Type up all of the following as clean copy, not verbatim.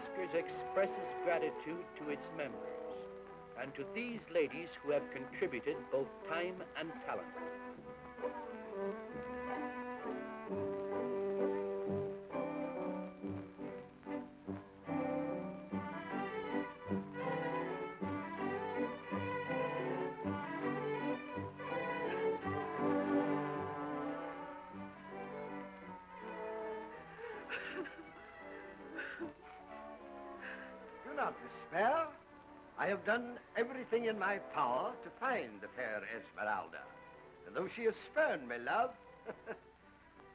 Oscars expresses gratitude to its members and to these ladies who have contributed both time and talent. I have done everything in my power to find the fair Esmeralda. And though she has spurned me, love,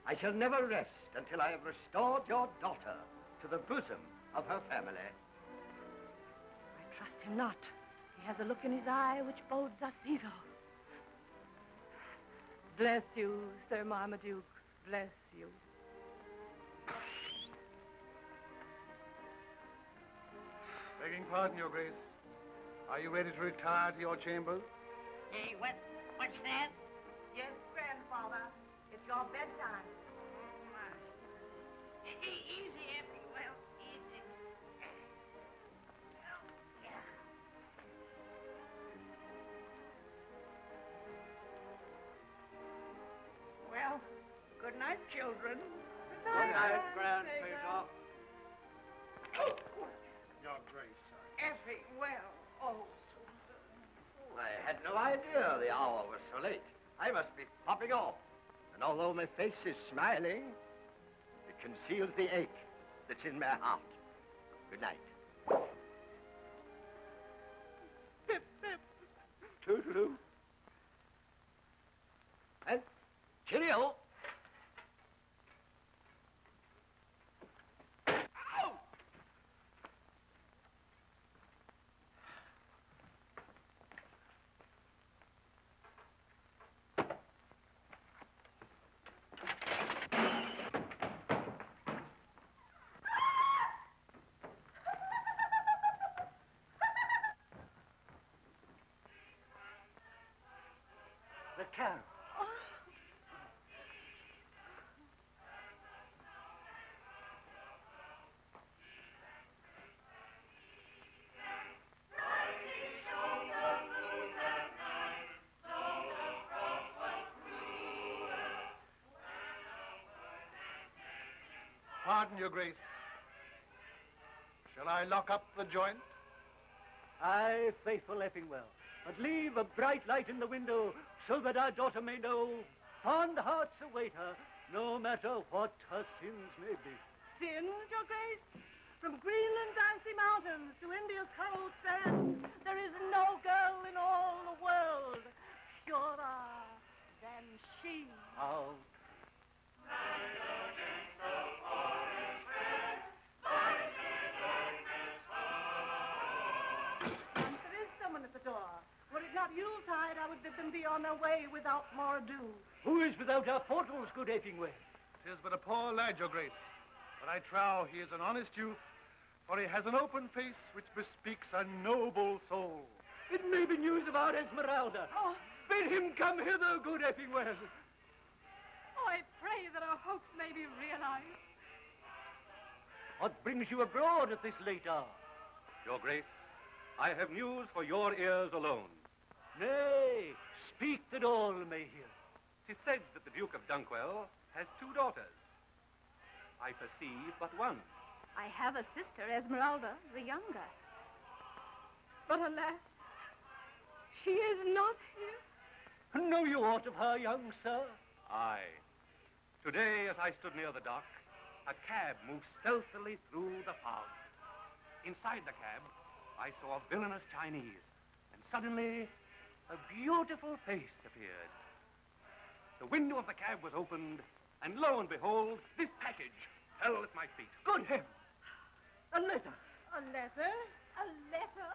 I shall never rest until I have restored your daughter to the bosom of her family. I trust him not. He has a look in his eye which bodes us evil. Bless you, Sir Marmaduke, bless you. Begging pardon, Your Grace. Are you ready to retire to your chambers? Hey, what's that? Yes, grandfather. It's your bedtime. Oh, hey, easy, Effingwell. Easy. Oh, yeah. Well, good night, children. Good night, Grandfather. Oh. Your Grace, sir. Effingwell. I had no idea the hour was so late. I must be popping off. And although my face is smiling, it conceals the ache that's in my heart. Good night. Pip, pip. Toodaloo. And cheerio. Carol. Oh. Pardon, Your Grace. Shall I lock up the joint? Aye, faithful Effingwell, but leave a bright light in the window, so that our daughter may know fond hearts await her, no matter what her sins may be. Sins, Your Grace? From Greenland's icy mountains to India's coral sands, there is no girl in all the world purer than she. How? There is someone at the door. Were it not Yuletide, I would bid them be on their way without more ado. Who is without our portals, good Effingwell? 'Tis but a poor lad, Your Grace. But I trow he is an honest youth, for he has an open face which bespeaks a noble soul. It may be news of our Esmeralda. Oh. Bid him come hither, good Effingwell. Oh, I pray that our hopes may be realized. What brings you abroad at this late hour? Your Grace, I have news for your ears alone. Nay, speak that all may hear. 'Tis said that the Duke of Dunkwell has two daughters. I perceive but one. I have a sister, Esmeralda, the younger. But alas, she is not here. Know you aught of her, young sir? Aye. Today, as I stood near the dock, a cab moved stealthily through the fog. Inside the cab, I saw a villainous Chinese. Suddenly, a beautiful face appeared. The window of the cab was opened, and lo and behold, this package fell at my feet. Good heavens! A letter! A letter? A letter?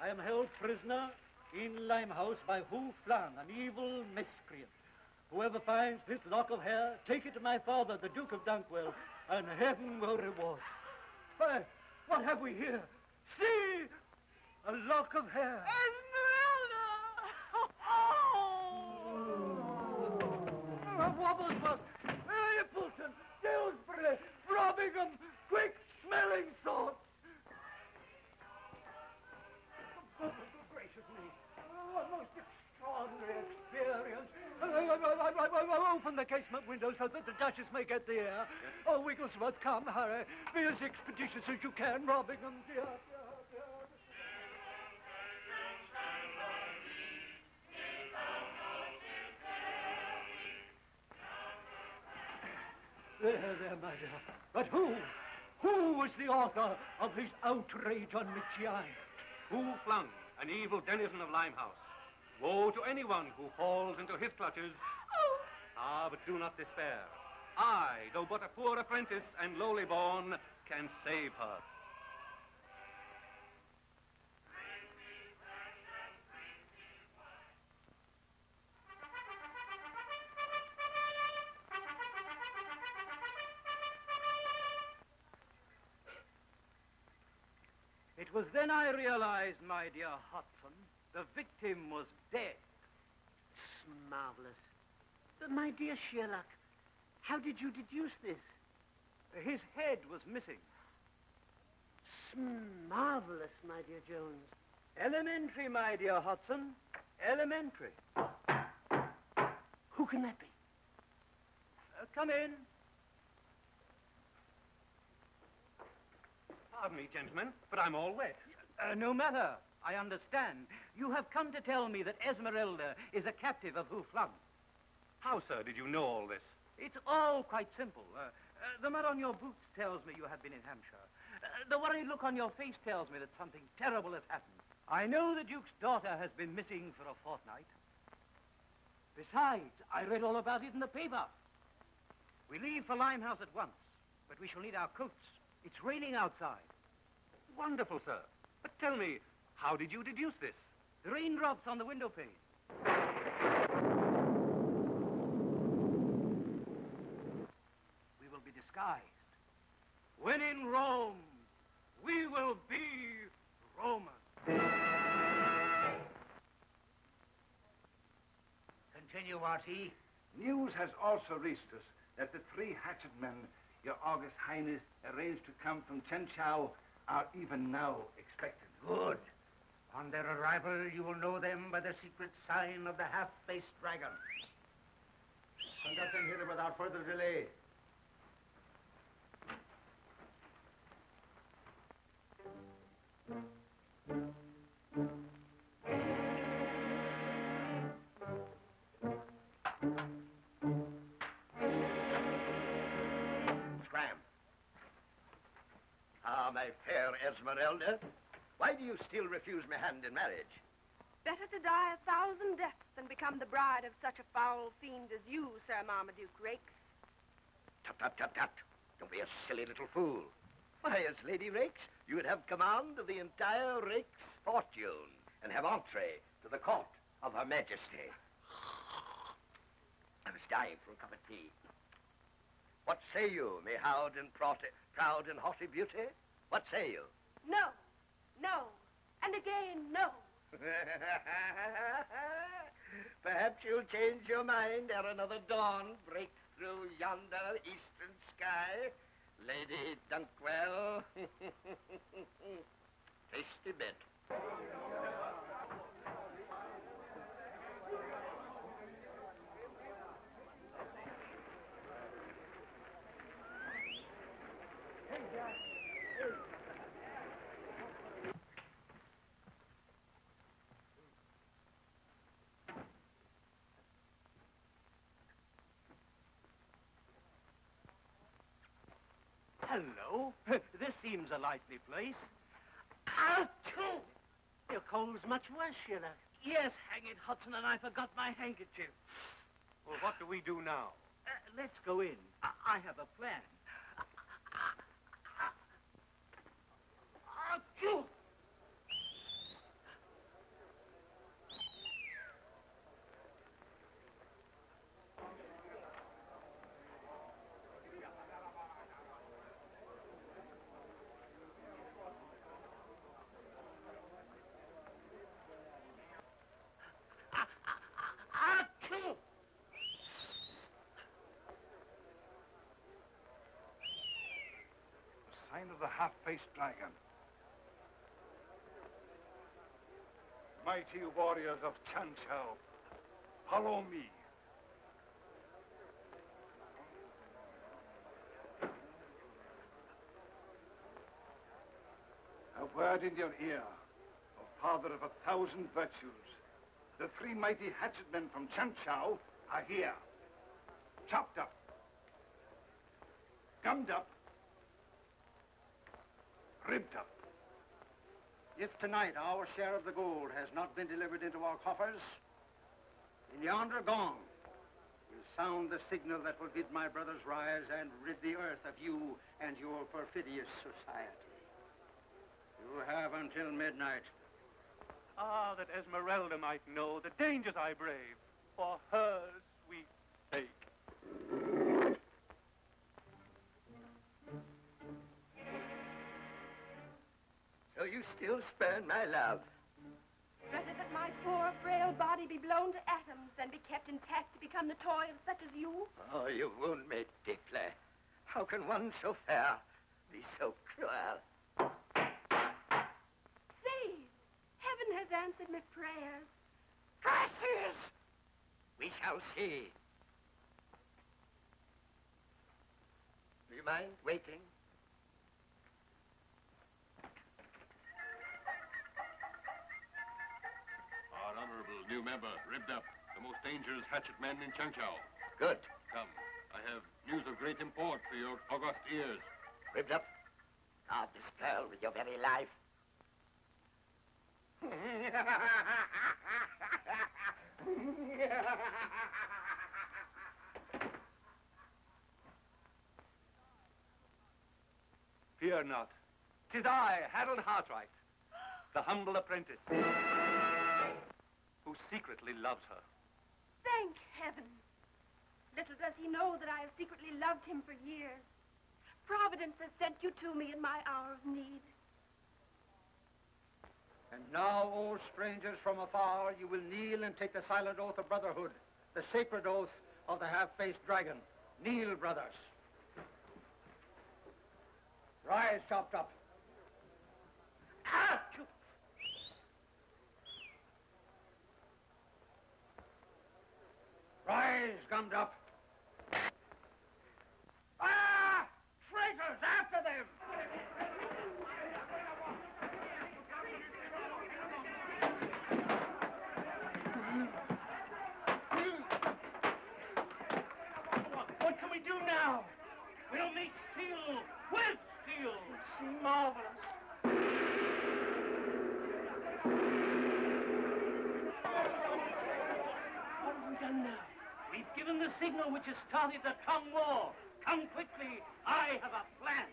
I am held prisoner in Limehouse by Hu Flan, an evil miscreant. Whoever finds this lock of hair, take it to my father, the Duke of Dunkwell, and heaven will reward. Why, what have we here? See! A lock of hair. Esmeralda! Oh! Wobblesworth, Appleton, Dillsbury, Robingham, quick, smelling salts. Oh, gracious me. Oh, a most extraordinary experience. I'll open the casement window so that the Duchess may get the air. Yes. Oh, Wigglesworth, come, hurry. Be as expeditious as you can, Robingham, dear. There, there, my dear. But who was the author of this outrage on the giant? Hu Flan, an evil denizen of Limehouse. Woe to anyone who falls into his clutches. Oh. Ah, but do not despair. I, though but a poor apprentice and lowly born, can save her. It was then I realized, my dear Hudson, the victim was dead. It's marvelous. But, my dear Sherlock, how did you deduce this? His head was missing. It's marvelous, my dear Jones. Elementary, my dear Hudson. Elementary. Who can that be? Come in. Pardon me, gentlemen, but I'm all wet. No matter. I understand. You have come to tell me that Esmerelda is a captive of Hu Flung. How, sir, did you know all this? It's all quite simple. The mud on your boots tells me you have been in Hampshire. The worried look on your face tells me that something terrible has happened. I know the Duke's daughter has been missing for a fortnight. Besides, I read all about it in the paper. We leave for Limehouse at once, but we shall need our coats. It's raining outside. Wonderful, sir. But tell me, how did you deduce this? The raindrops on the window pane. We will be disguised. When in Rome, we will be Romans. Continue, Marty. News has also reached us that the three hatchet men Your August Highness arranged to come from Chan Chow are even now expected. Good. On their arrival, you will know them by the secret sign of the half-faced dragon. Conduct them here without further delay. My fair Esmerelda, why do you still refuse my hand in marriage? Better to die 1,000 deaths than become the bride of such a foul fiend as you, Sir Marmaduke Rakes. Tut, tut, tut, tut. Don't be a silly little fool. Why, as Lady Rakes, you would have command of the entire Rakes fortune and have entree to the court of Her Majesty. I was dying for a cup of tea. What say you, me howd and proud and haughty beauty? What say you? No, no, and again, no. Perhaps you'll change your mind ere another dawn breaks through yonder eastern sky, Lady Dunkwell. Tasty bit. Hello. This seems a likely place. Achoo! Your cold's much worse, Sherlock. Yes, hang it, Hudson, and I forgot my handkerchief. Well, what do we do now? Let's go in. I have a plan. Achoo! sign of the half-faced dragon. Mighty warriors of Chan Chow, follow me. A word in your ear, O father of 1,000 virtues. The three mighty hatchetmen from Chan Chow are here. Chopped up, gummed up, ribbed up. If tonight our share of the gold has not been delivered into our coffers, in yonder gong will sound the signal that will bid my brothers rise and rid the earth of you and your perfidious society. You have until midnight. Ah, that Esmerelda might know the dangers I brave for her sweet sake. So you still spurn my love? Rather that my poor, frail body be blown to atoms than be kept intact to become the toy of such as you? Oh, you wound me deeply. How can one so fair be so cruel? See, heaven has answered my prayers. Curses! We shall see. Do you mind waiting? New member, ribbed up, the most dangerous hatchet man in Chan Chow. Good. Come, I have news of great import for your august ears. Ribbed up, guard this girl with your very life. Fear not. 'Tis I, Harold Heartright, the humble apprentice. Who secretly loves her. Thank heaven. Little does he know that I have secretly loved him for years. Providence has sent you to me in my hour of need. And now, O strangers from afar, you will kneel and take the silent oath of brotherhood, the sacred oath of the half-faced dragon. Kneel, brothers. Rise, Choptop. Ah! Rise, gummed up. Ah! Traitors, after them! What can we do now? We'll make steel with steel. It's marvelous. What have we done now? We've given the signal which has started the Tong War. Come quickly, I have a plan.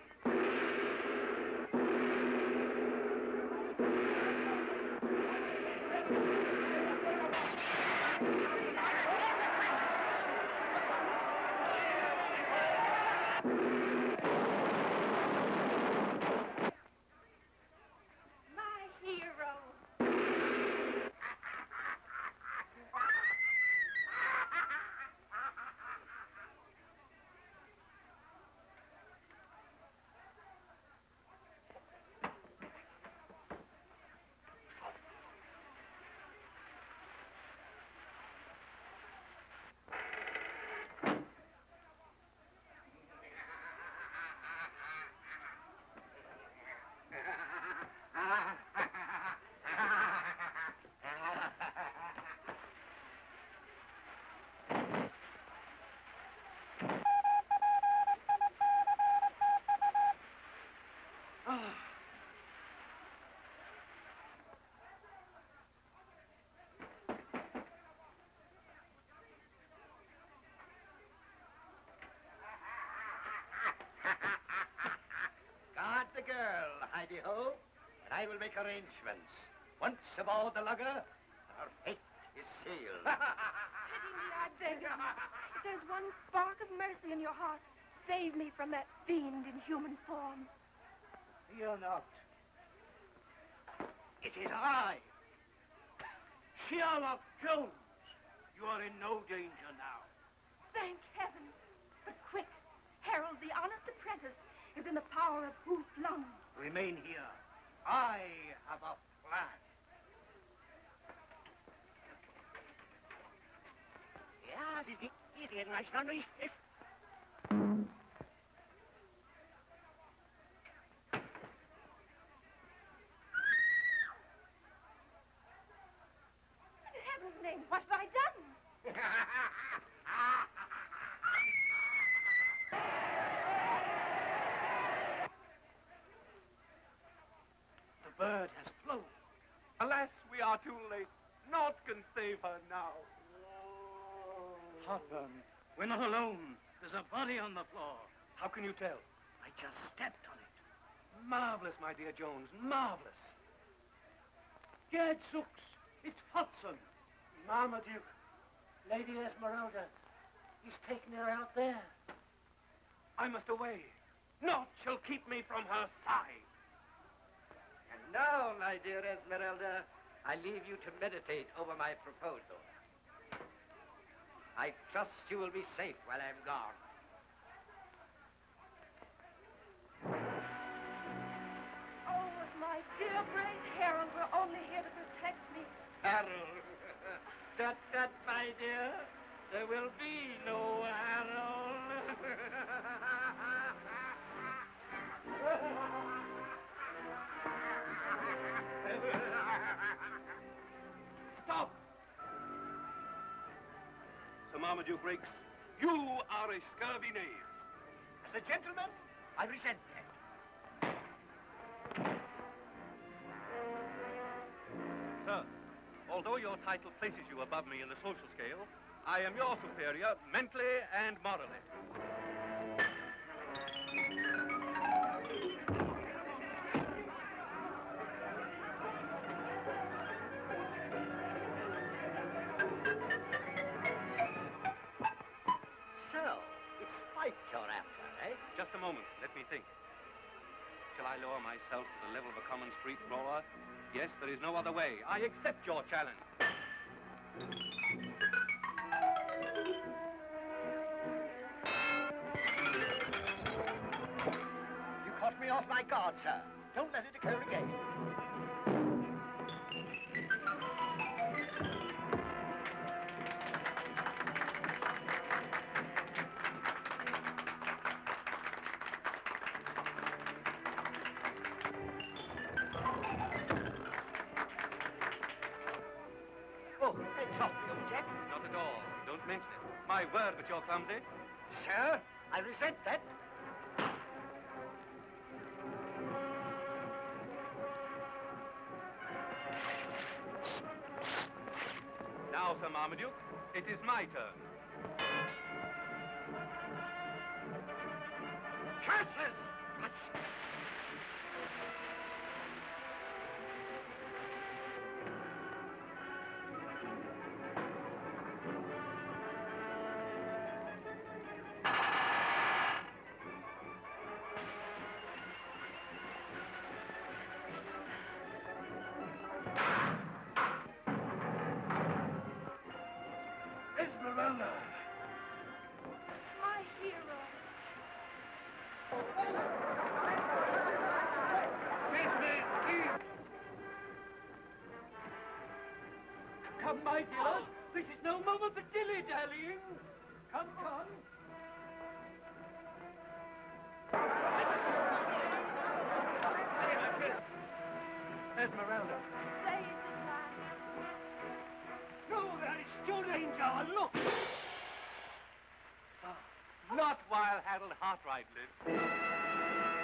Ho, and I will make arrangements. Once aboard the lugger, our fate is sealed. Pity me, I beg of you. If there's one spark of mercy in your heart, save me from that fiend in human form. Fear not. It is I, Sherlock Jones. You are in no danger now. Thank heaven. But quick, Harold, the honest apprentice, is in the power of Hu Flan. Remain here. I have a plan. Ja, Sie sind hier, den ich noch nicht. Too late. Naught can save her now. Heartburn, we're not alone. There's a body on the floor. How can you tell? I just stepped on it. Marvelous, my dear Jones, marvelous. Gad Zooks, it's Fotson. Marmaduke, Lady Esmerelda, he's taken her out there. I must away. Naught shall keep me from her side. And now, my dear Esmerelda, I leave you to meditate over my proposal. I trust you will be safe while I'm gone. Oh, if my dear brave Harold were only here to protect me. Harold? Tut, tut, my dear. There will be no Harold. Stop! Sir Marmaduke Rakes, you are a scurvy knave. As a gentleman, I resent that. Sir, although your title places you above me in the social scale, I am your superior mentally and morally. Shall I lower myself to the level of a common street brawler? Yes, there is no other way. I accept your challenge. You caught me off my guard, sir. Don't let it occur again. My word, but you're clumsy. Sir, I resent that. Now, Sir Marmaduke, it is my turn. Curses! Come, my dear. This is no moment for dilly-dallying. Come, come. Esmerelda. Say it is mine. No, there is still danger. Look. Not while Harold Heartright lives.